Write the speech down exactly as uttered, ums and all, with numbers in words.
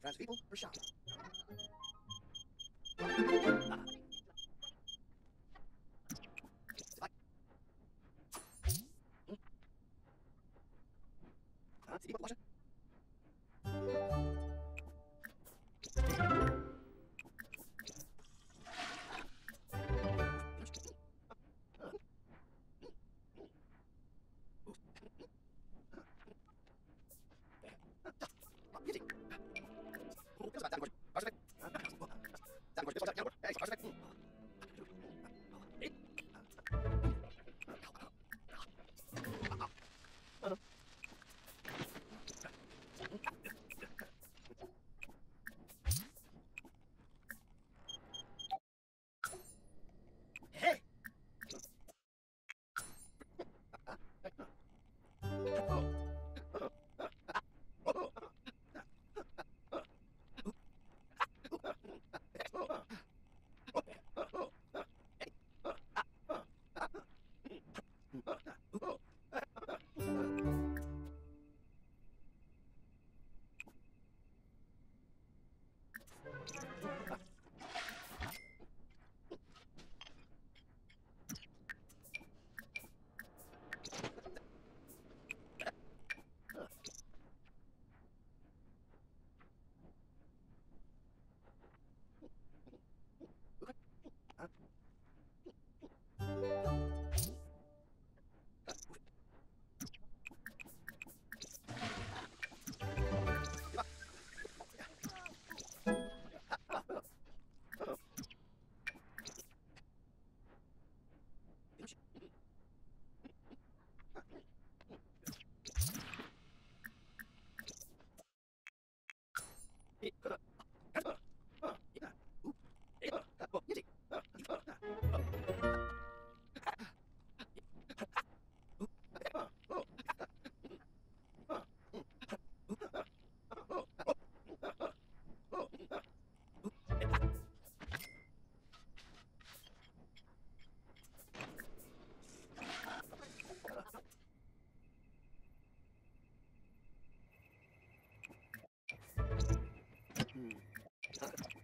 Trans people for shop. All right.